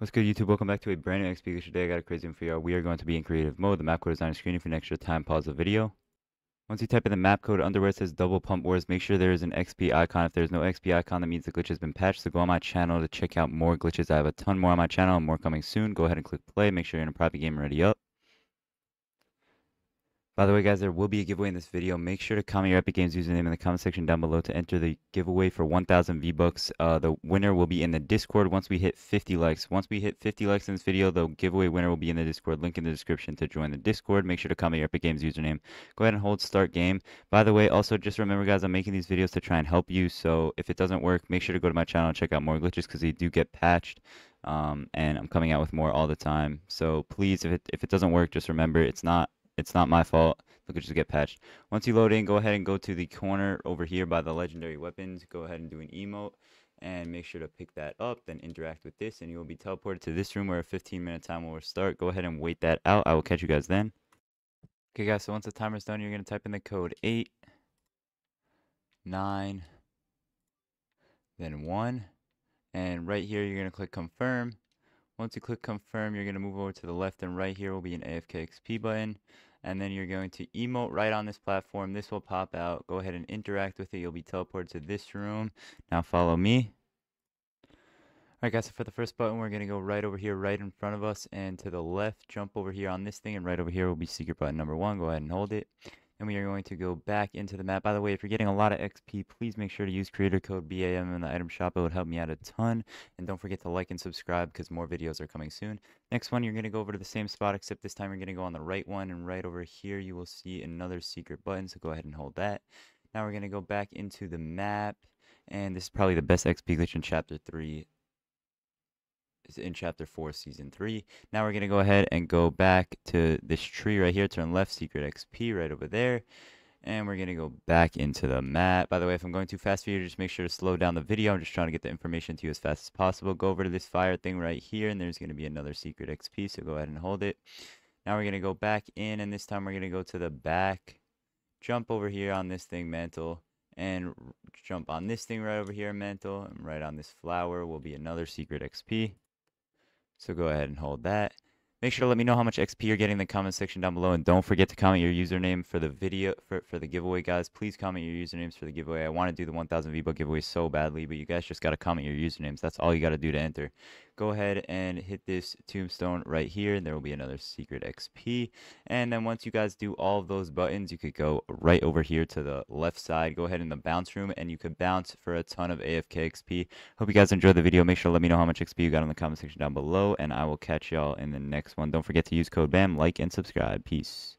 What's good, YouTube? Welcome back to a brand new XP video. Today I got a crazy one for you. We are going to be in creative mode. The map code is on your screen. If you're an extra time, pause the video. Once you type in the map code, under where it says double pump wars, make sure there is an XP icon. If there's no XP icon, that means the glitch has been patched. So go on my channel to check out more glitches. I have a ton more on my channel and more coming soon. Go ahead and click play. Make sure you're in a private game ready up. By the way, guys, there will be a giveaway in this video. Make sure to comment your Epic Games username in the comment section down below to enter the giveaway for 1,000 V-Bucks. The winner will be in the Discord once we hit 50 likes. Once we hit 50 likes in this video, the giveaway winner will be in the Discord. Link in the description to join the Discord. Make sure to comment your Epic Games username. Go ahead and hold start game. By the way, also just remember, guys, I'm making these videos to try and help you. So if it doesn't work, make sure to go to my channel and check out more glitches because they do get patched. And I'm coming out with more all the time. So please, if it doesn't work, just remember it's not my fault. Look, it just get patched. Once you load in, go ahead and go to the corner over here by the legendary weapons. Go ahead and do an emote and make sure to pick that up. Then interact with this and you will be teleported to this room where a 15-minute time will start. Go ahead and wait that out. I will catch you guys then. Okay, guys, so once the timer's done, you're going to type in the code 8, 9, then 1. And right here, you're going to click confirm. Once you click confirm, you're going to move over to the left and right. Here will be an AFK XP button. And then you're going to emote right on this platform. This will pop out. Go ahead and interact with it. You'll be teleported to this room. Now follow me. Alright, guys, so for the first button, we're going to go right over here, right in front of us. And to the left, jump over here on this thing. And right over here will be secret button number 1. Go ahead and hold it. And we are going to go back into the map. By the way, if you're getting a lot of XP, please make sure to use creator code BAM in the item shop. It would help me out a ton. And don't forget to like and subscribe because more videos are coming soon. Next one, you're going to go over to the same spot, except this time you're going to go on the right one. And right over here, you will see another secret button. So go ahead and hold that. Now we're going to go back into the map. And this is probably the best XP glitch in Chapter 3. In Chapter 4, Season 3. Now we're going to go ahead and go back to this tree right here, turn left, secret XP right over there, and we're going to go back into the map. By the way, if I'm going too fast for you, just make sure to slow down the video. I'm just trying to get the information to you as fast as possible. Go over to this fire thing right here, and there's going to be another secret XP, so go ahead and hold it. Now we're going to go back in, and this time we're going to go to the back, jump over here on this thing, mantle, and jump on this thing right over here, mantle, and right on this flower will be another secret XP. So go ahead and hold that. Make sure to let me know how much XP you're getting in the comment section down below. And don't forget to comment your username for the video, for the giveaway, guys. Please comment your usernames for the giveaway. I want to do the 1,000 V-Buck giveaway so badly, but you guys just got to comment your usernames. That's all you got to do to enter. Go ahead and hit this tombstone right here, and there will be another secret XP. And then once you guys do all of those buttons, you could go right over here to the left side. Go ahead in the bounce room, and you could bounce for a ton of AFK XP. Hope you guys enjoyed the video. Make sure to let me know how much XP you got in the comment section down below, and I will catch y'all in the next one. Don't forget to use code BAM, like, and subscribe. Peace.